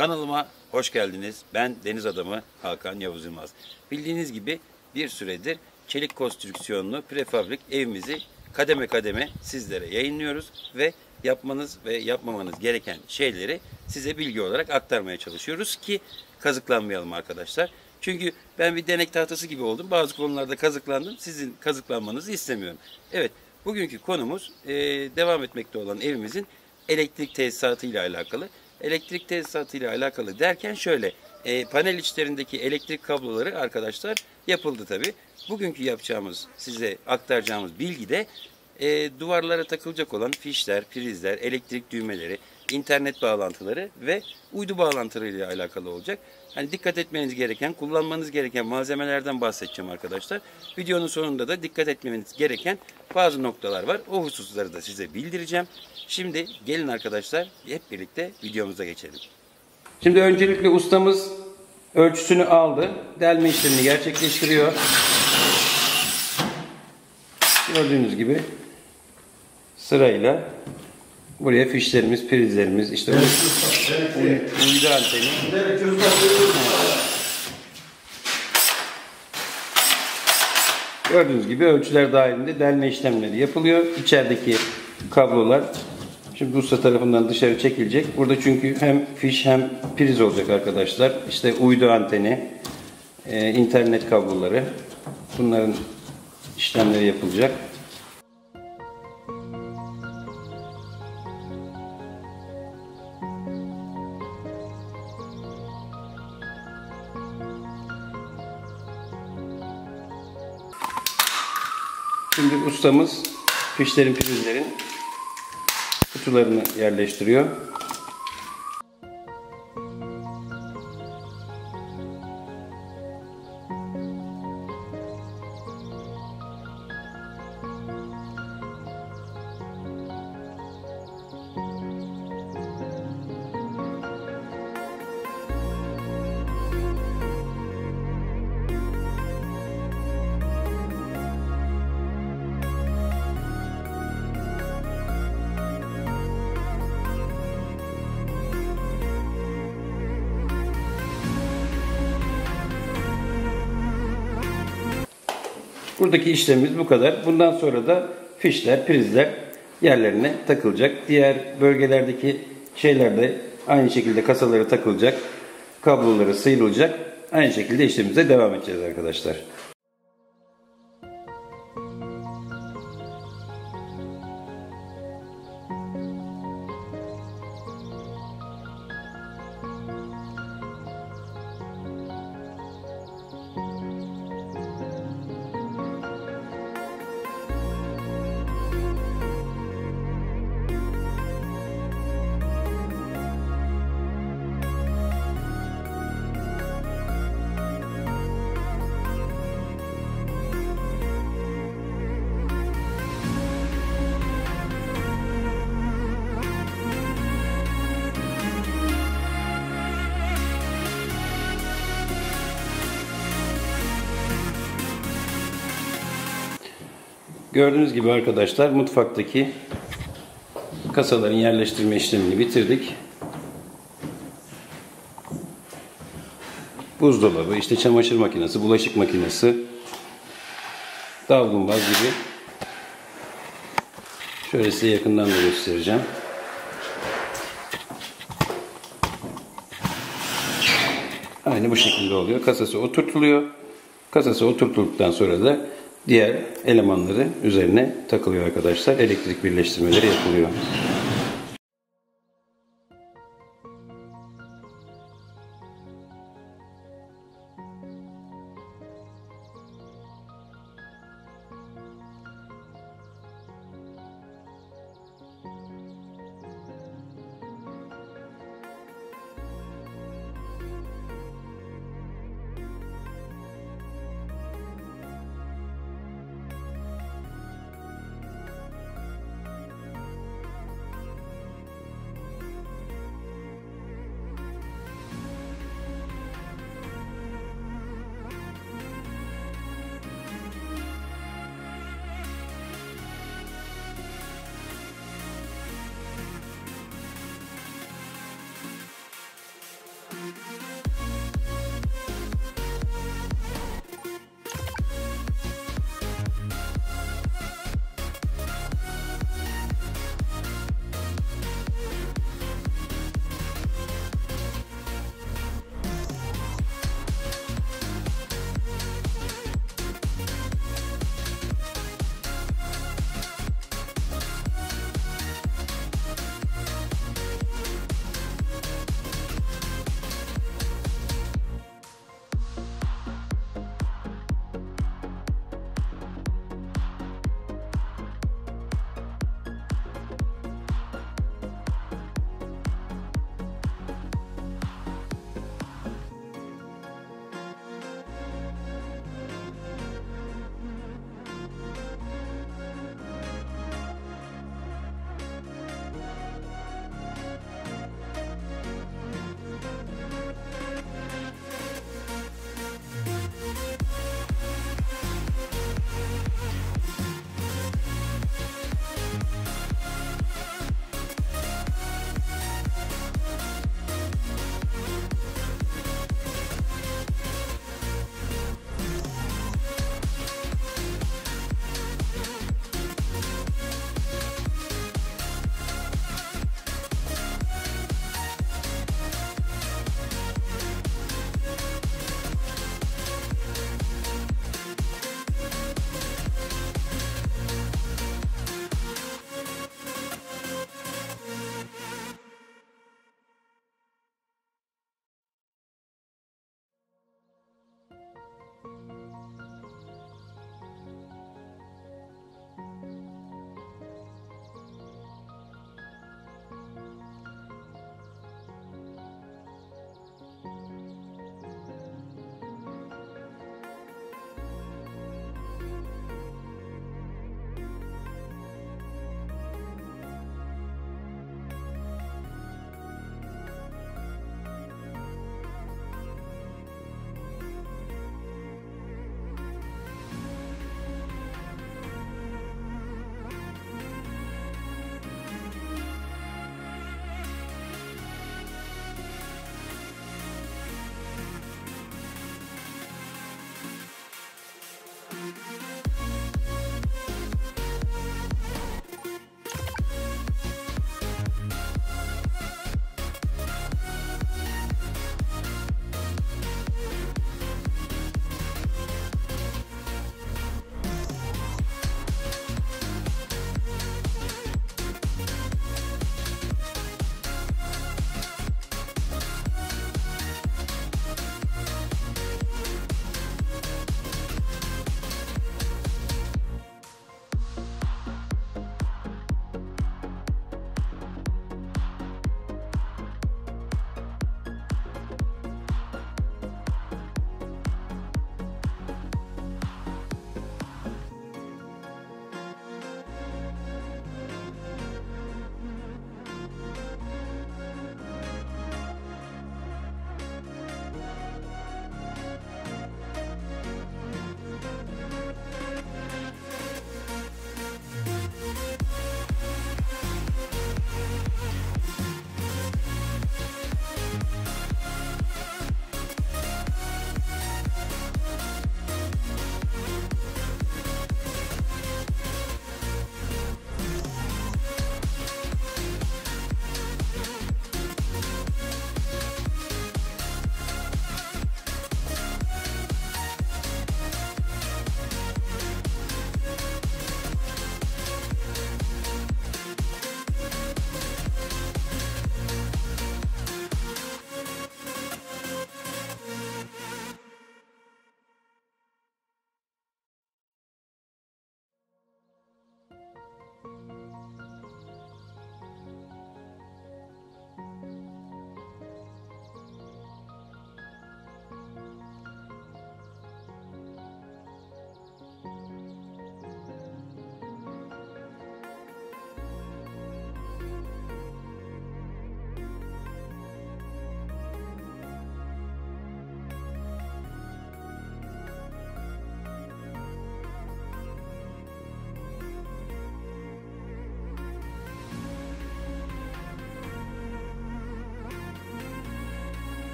Kanalıma hoş geldiniz. Ben Deniz Adamı Hakan Yavuz İlmaz. Bildiğiniz gibi bir süredir çelik konstrüksiyonlu prefabrik evimizi kademe kademe sizlere yayınlıyoruz ve yapmanız ve yapmamanız gereken şeyleri size bilgi olarak aktarmaya çalışıyoruz ki kazıklanmayalım arkadaşlar. Çünkü ben bir denek tahtası gibi oldum. Bazı konularda kazıklandım. Sizin kazıklanmanızı istemiyorum. Evet, bugünkü konumuz devam etmekte olan evimizin elektrik tesisatı ile alakalı. Elektrik tesisatı ile alakalı derken şöyle, panel içlerindeki elektrik kabloları arkadaşlar yapıldı tabi. Bugünkü yapacağımız, size aktaracağımız bilgi de duvarlara takılacak olan fişler, prizler, elektrik düğmeleri, internet bağlantıları ve uydu bağlantılarıyla alakalı olacak. Hani dikkat etmeniz gereken, kullanmanız gereken malzemelerden bahsedeceğim arkadaşlar. Videonun sonunda da dikkat etmeniz gereken bazı noktalar var. O hususları da size bildireceğim. Şimdi gelin arkadaşlar, hep birlikte videomuza geçelim. Şimdi öncelikle ustamız ölçüsünü aldı. Delme işlemini gerçekleştiriyor. Gördüğünüz gibi sırayla buraya fişlerimiz, prizlerimiz, işte uydu anteni. Gördüğünüz gibi ölçüler dahilinde delme işlemleri yapılıyor. İçerideki kablolar şimdi Dursa tarafından dışarı çekilecek. Burada çünkü hem fiş hem priz olacak arkadaşlar. İşte uydu anteni, internet kabloları, bunların işlemleri yapılacak. Şimdi ustamız fişlerin, prizlerin kutularını yerleştiriyor. Buradaki işlemimiz bu kadar. Bundan sonra da fişler, prizler yerlerine takılacak. Diğer bölgelerdeki şeyler de aynı şekilde kasalara takılacak. Kabloları sıyrılacak. Aynı şekilde işlemimize devam edeceğiz arkadaşlar. Gördüğünüz gibi arkadaşlar mutfaktaki kasaların yerleştirme işlemini bitirdik. Buzdolabı, işte çamaşır makinesi, bulaşık makinesi, davlumbaz gibi. Şöyle size yakından da göstereceğim. Aynı bu şekilde oluyor. Kasası oturtuluyor. Kasası oturtulduktan sonra da diğer elemanları üzerine takılıyor arkadaşlar. Elektrik birleştirmeleri yapılıyor.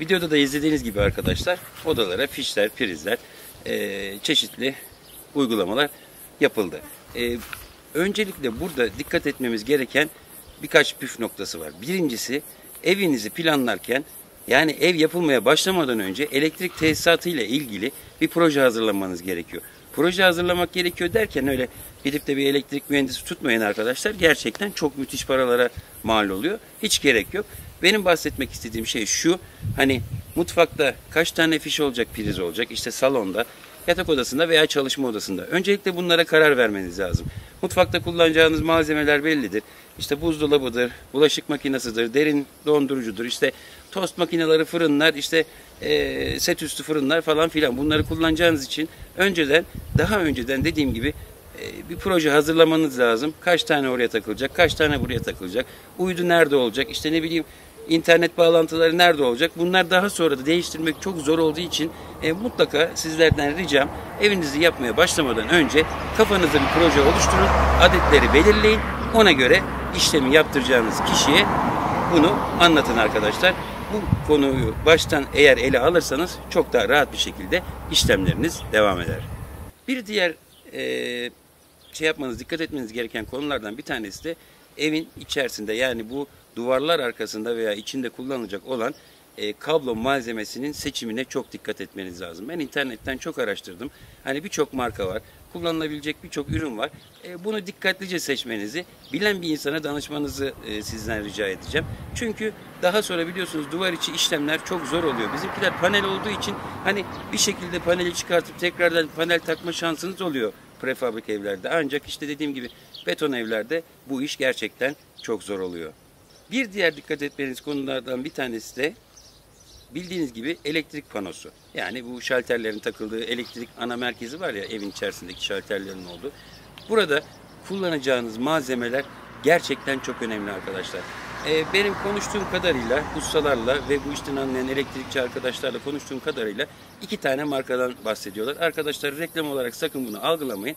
Videoda da izlediğiniz gibi arkadaşlar odalara fişler, prizler, çeşitli uygulamalar yapıldı. Öncelikle burada dikkat etmemiz gereken birkaç püf noktası var. Birincisi, evinizi planlarken, yani ev yapılmaya başlamadan önce elektrik tesisatı ile ilgili bir proje hazırlamanız gerekiyor. Proje hazırlamak gerekiyor derken öyle gidip de bir elektrik mühendisi tutmayın arkadaşlar. Gerçekten çok müthiş paralara mal oluyor. Hiç gerek yok. Benim bahsetmek istediğim şey şu: hani mutfakta kaç tane fiş olacak, priz olacak, işte salonda, yatak odasında veya çalışma odasında. Öncelikle bunlara karar vermeniz lazım. Mutfakta kullanacağınız malzemeler bellidir. İşte buzdolabıdır, bulaşık makinesidir, derin dondurucudur, işte tost makineleri, fırınlar, işte set üstü fırınlar falan filan. Bunları kullanacağınız için önceden, daha önceden dediğim gibi bir proje hazırlamanız lazım. Kaç tane oraya takılacak, kaç tane buraya takılacak, uydu nerede olacak, işte ne bileyim internet bağlantıları nerede olacak? Bunlar daha sonra da değiştirmek çok zor olduğu için mutlaka sizlerden ricam, evinizi yapmaya başlamadan önce kafanızda bir proje oluşturun, adetleri belirleyin. Ona göre işlemi yaptıracağınız kişiye bunu anlatın arkadaşlar. Bu konuyu baştan eğer ele alırsanız çok daha rahat bir şekilde işlemleriniz devam eder. Bir diğer dikkat etmeniz gereken konulardan bir tanesi de evin içerisinde, yani bu duvarlar arkasında veya içinde kullanılacak olan kablo malzemesinin seçimine çok dikkat etmeniz lazım. Ben internetten çok araştırdım. Hani birçok marka var, kullanılabilecek birçok ürün var. Bunu dikkatlice seçmenizi, bilen bir insana danışmanızı sizden rica edeceğim. Çünkü daha sonra biliyorsunuz duvar içi işlemler çok zor oluyor. Bizimkiler panel olduğu için hani bir şekilde paneli çıkartıp tekrardan panel takma şansınız oluyor prefabrik evlerde. Ancak işte dediğim gibi beton evlerde bu iş gerçekten çok zor oluyor. Bir diğer dikkat etmeniz konulardan bir tanesi de bildiğiniz gibi elektrik panosu. Yani bu şalterlerin takıldığı elektrik ana merkezi var ya, evin içerisindeki şalterlerin olduğu. Burada kullanacağınız malzemeler gerçekten çok önemli arkadaşlar. Benim konuştuğum kadarıyla, ustalarla ve bu işten anlayan elektrikçi arkadaşlarla konuştuğum kadarıyla 2 tane markadan bahsediyorlar. Arkadaşlar reklam olarak sakın bunu algılamayın.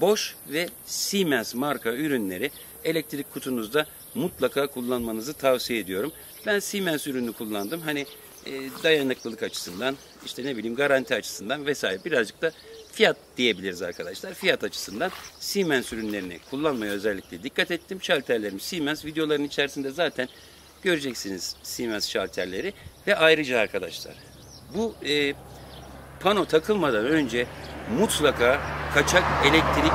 Bosch ve Siemens marka ürünleri elektrik kutunuzda mutlaka kullanmanızı tavsiye ediyorum. Ben Siemens ürünü kullandım. Hani dayanıklılık açısından, işte ne bileyim garanti açısından vesaire, birazcık da fiyat diyebiliriz arkadaşlar. Fiyat açısından Siemens ürünlerini kullanmaya özellikle dikkat ettim. Şalterlerim Siemens, videoların içerisinde zaten göreceksiniz Siemens şalterleri. Ve ayrıca arkadaşlar bu pano takılmadan önce mutlaka kaçak elektrik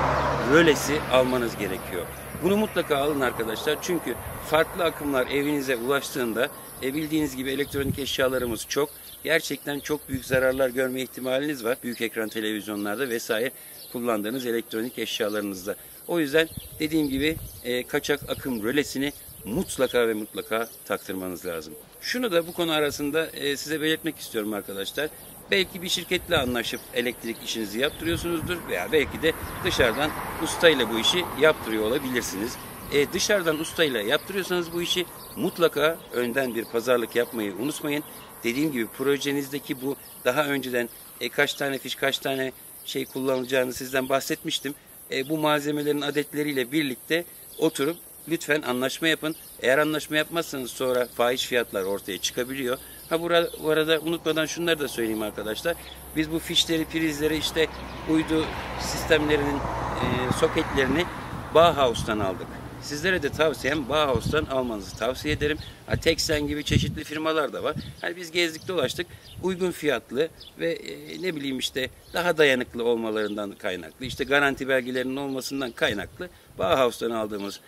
rölesi almanız gerekiyor. Bunu mutlaka alın arkadaşlar, çünkü farklı akımlar evinize ulaştığında bildiğiniz gibi elektronik eşyalarımız çok. Gerçekten çok büyük zararlar görme ihtimaliniz var. Büyük ekran televizyonlarda vesaire kullandığınız elektronik eşyalarınızda. O yüzden dediğim gibi kaçak akım rölesini mutlaka ve mutlaka taktırmanız lazım. Şunu da bu konu arasında size belirtmek istiyorum arkadaşlar. Belki bir şirketle anlaşıp elektrik işinizi yaptırıyorsunuzdur veya belki de dışarıdan ustayla bu işi yaptırıyor olabilirsiniz. Dışarıdan ustayla yaptırıyorsanız bu işi mutlaka önden bir pazarlık yapmayı unutmayın. Dediğim gibi projenizdeki bu daha önceden kaç tane fiş, kaç tane şey kullanacağını sizden bahsetmiştim. Bu malzemelerin adetleriyle birlikte oturup lütfen anlaşma yapın. Eğer anlaşma yapmazsanız sonra fahiş fiyatlar ortaya çıkabiliyor. Bu arada unutmadan şunları da söyleyeyim arkadaşlar. Biz bu fişleri, prizleri, işte uydu sistemlerinin soketlerini Bauhaus'tan aldık. Sizlere de tavsiyem Bauhaus'tan almanızı tavsiye ederim. Teksen gibi çeşitli firmalar da var. Hani biz gezdik dolaştık, uygun fiyatlı ve ne bileyim işte daha dayanıklı olmalarından kaynaklı, işte garanti belgelerinin olmasından kaynaklı Bauhaus'tan aldığımız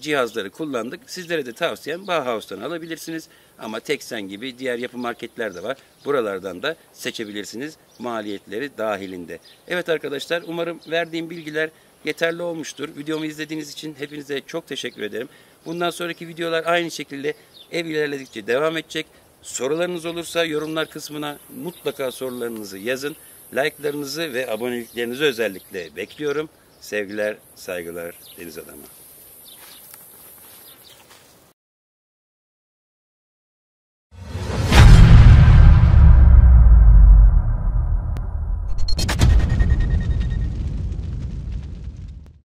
cihazları kullandık. Sizlere de tavsiyem Bauhaus'tan alabilirsiniz. Ama Teksen gibi diğer yapı marketler de var. Buralardan da seçebilirsiniz, maliyetleri dahilinde. Evet arkadaşlar, umarım verdiğim bilgiler yeterli olmuştur. Videomu izlediğiniz için hepinize çok teşekkür ederim. Bundan sonraki videolar aynı şekilde ev ilerledikçe devam edecek. Sorularınız olursa yorumlar kısmına mutlaka sorularınızı yazın. Like'larınızı ve aboneliklerinizi özellikle bekliyorum. Sevgiler, saygılar, Deniz Adamı.